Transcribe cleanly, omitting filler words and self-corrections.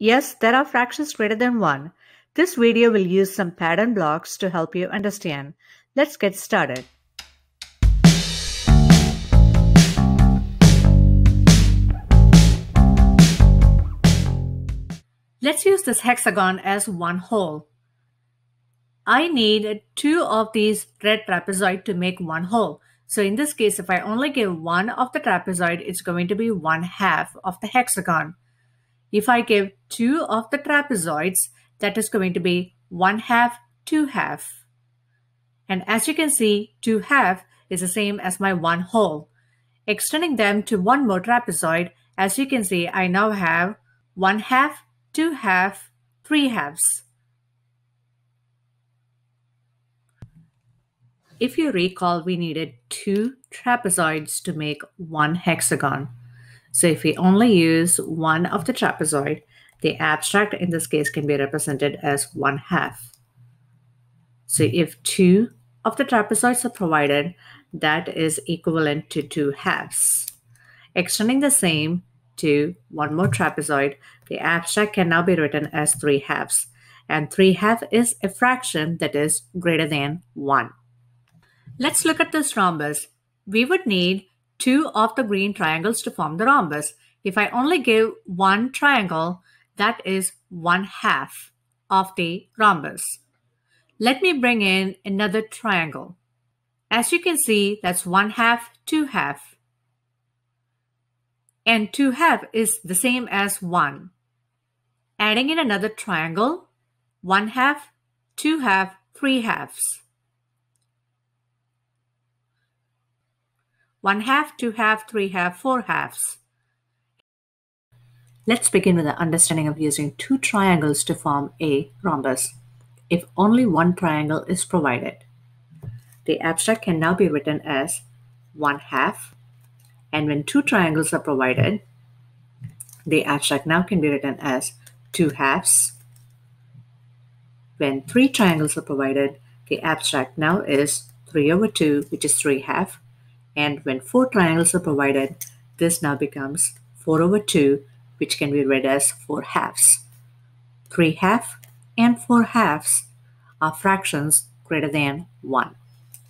Yes, there are fractions greater than 1. This video will use some pattern blocks to help you understand. Let's get started. Let's use this hexagon as one whole. I need two of these red trapezoid to make one whole. So in this case, if I only give one of the trapezoid, it's going to be 1/2 of the hexagon. If I give two of the trapezoids, that is going to be 1/2, 2/2. And as you can see, 2/2 is the same as my one whole. Extending them to one more trapezoid, as you can see, I now have 1/2, 2/2, 3/2. If you recall, we needed two trapezoids to make one hexagon. So if we only use one of the trapezoid, the abstract in this case can be represented as 1/2. So if two of the trapezoids are provided, that is equivalent to 2/2. Extending the same to one more trapezoid, the abstract can now be written as 3/2. And 3/2 is a fraction that is greater than 1. Let's look at this rhombus. We would need two of the green triangles to form the rhombus. If I only give one triangle, that is 1/2 of the rhombus. Let me bring in another triangle. As you can see, that's 1/2, 2/2. And 2/2 is the same as 1. Adding in another triangle, 1/2, 2/2, 3/2. 1/2, 2/2, 3/2, 4/2. Let's begin with the understanding of using two triangles to form a rhombus, if only one triangle is provided. The abstract can now be written as 1/2, and when two triangles are provided, the abstract now can be written as 2/2. When three triangles are provided, the abstract now is 3/2, which is 3/2. And when four triangles are provided, this now becomes 4/2, which can be read as 4/2. 3/2 and 4/2 are fractions greater than 1.